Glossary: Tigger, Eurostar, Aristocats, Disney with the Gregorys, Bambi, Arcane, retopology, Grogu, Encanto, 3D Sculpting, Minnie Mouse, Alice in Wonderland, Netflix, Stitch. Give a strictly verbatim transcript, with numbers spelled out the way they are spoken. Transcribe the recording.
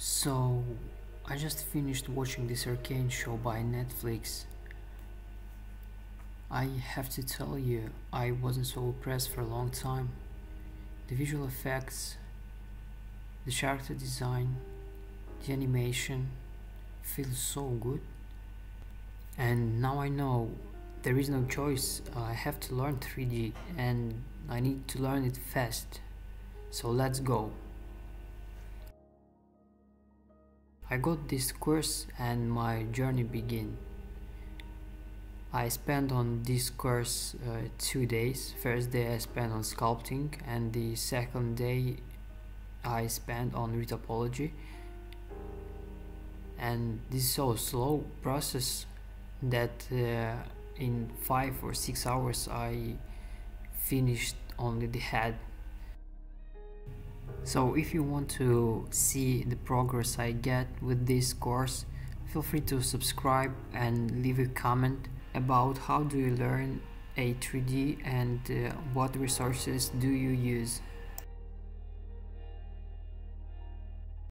So, I just finished watching this Arcane show by Netflix. I have to tell you, I wasn't so impressed for a long time. The visual effects, the character design, the animation feels so good. And now I know there is no choice, I have to learn three D and I need to learn it fast. So let's go. I got this course and my journey began. I spent on this course uh, two days. First day I spent on sculpting and the second day I spent on retopology. And this is so slow process that uh, in five or six hours I finished only the head. So if you want to see the progress I get with this course, feel free to subscribe and leave a comment about how do you learn a three D and uh, what resources do you use.